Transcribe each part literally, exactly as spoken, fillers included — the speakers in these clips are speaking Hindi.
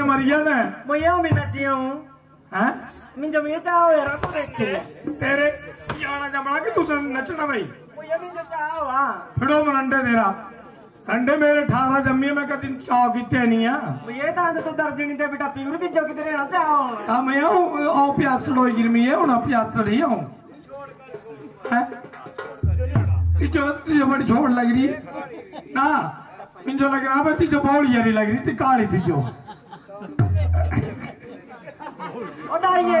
के मर गया ना मैं यहाँ भी नची हूँ हाँ मैं जब ये चाहो यार तो देख के तेरे याना जमाना कि तू नचना भाई मैं यहाँ भी नचाओ हाँ फिरो मन अंडे तेरा अंडे मेरे ठारा जम्मी में कभी चौकीते नहीं है मैं ये ताने तो दर्जनी ते बिटा पिगरू भी चौकीते ना चाहो हाँ मैं हूँ और प्यास लोई गिरमी है उन प्यास रही हूँ हाँ इचोटी जब बड़ी छोड़ लग रही ना इन जो लग रहा है ती जो बहुत यारी लग रही थी काली थी जो ओ दाईये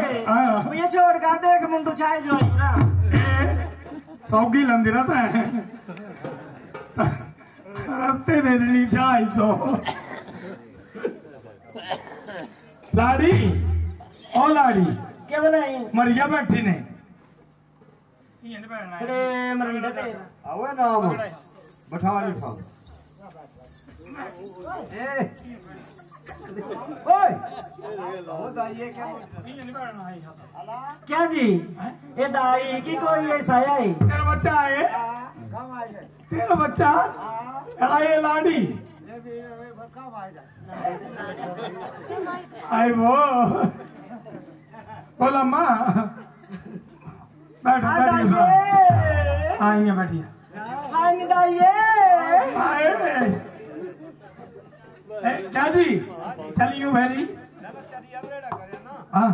मुझे छोड़ कर दे कि मुंडू चाय जो आई ना सौगी लंदी रहता है रास्ते दे दिली चाय सो लाड़ी ओ लाड़ी क्या बनाई मरिया बैठी ने ये नहीं बनाई अरे मरिया ते आओ ना आओ बैठा वाली खाओ ए ओए ओ दाई क्या क्या जी ये दाई की कोई ऐसा है तेरा बच्चा है तेरा बच्चा आए लाडी आए वो बोला माँ बैठो बैठिए आएंगे बैठिए आएंगे दाई आए क्या जी चली हूँ भैरी हाँ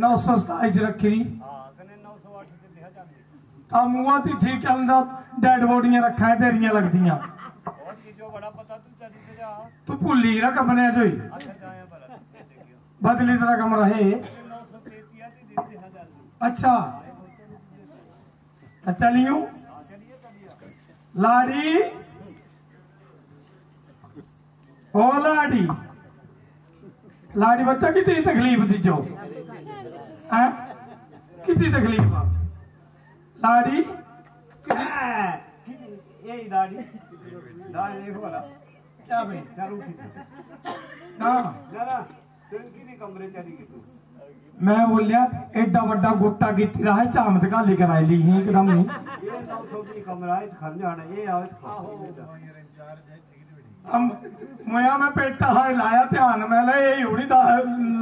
नौ सौ सताईस रखी तो मुआ थी ठीक है डेड बॉडियां रखा है तेरिया लगती तू भूली रहा कमरे जो बदली तेरा कमरा है अच्छा चलियो लाड़ी ओ लाड़ी लाड़ी बच्चा कितनी तकलीफ दी जो है कितनी तकलीफ लाड़ी यही लाड़ी दाई बोला क्या भाई जरा तेरी कमरे चली गई तू मैं बोलिया एड्डा बड़ा गुट्टा की तिरा है चामत का लेकर आई ली है एकदम नहीं ये नौ सौ की कमरा है खर जाना ये आओ हम मोया में पेटा है लाया ध्यान में ले ये उड़ी दा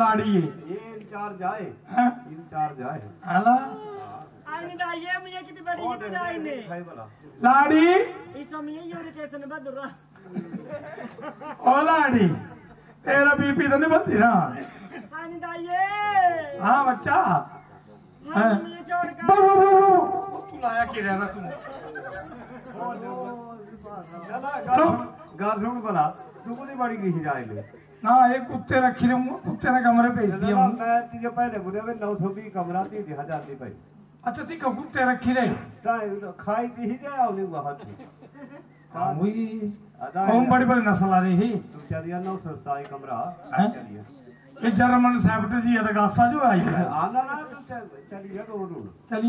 लाड़ी है ये इंचार्ज आए हैं इंचार्ज आए हला आईने दा ये मुझे कितनी बड़ी की दाई ने लाड़ी इस समय ये यूरिकेशन बदुरा ओ लाड़ी तेरा बीपी तो नहीं बदरा हाँ बच्चा तू लाया कि रहना तू गार्डन बना तू कुछ बड़ी नहीं जाएगी ना एक कुत्ते रखी ने कुत्ते ने कमरे पे इसलिए मैं तीजे पहले बुरे में नौ सौ भी कमरा ती दिया जाती पाई अच्छा ती कब कुत्ते रखी ने खाई दी ही जाए और नहीं वहाँ थी हाँ वही हम बड़ी बड़ी नस्ल आ रही है तू चलिया नौ सौ साई कमरा चलिया ये जर्मन सेप्ट जी अदगासा जो आई है आना ना तो चलिए रोड चलिए।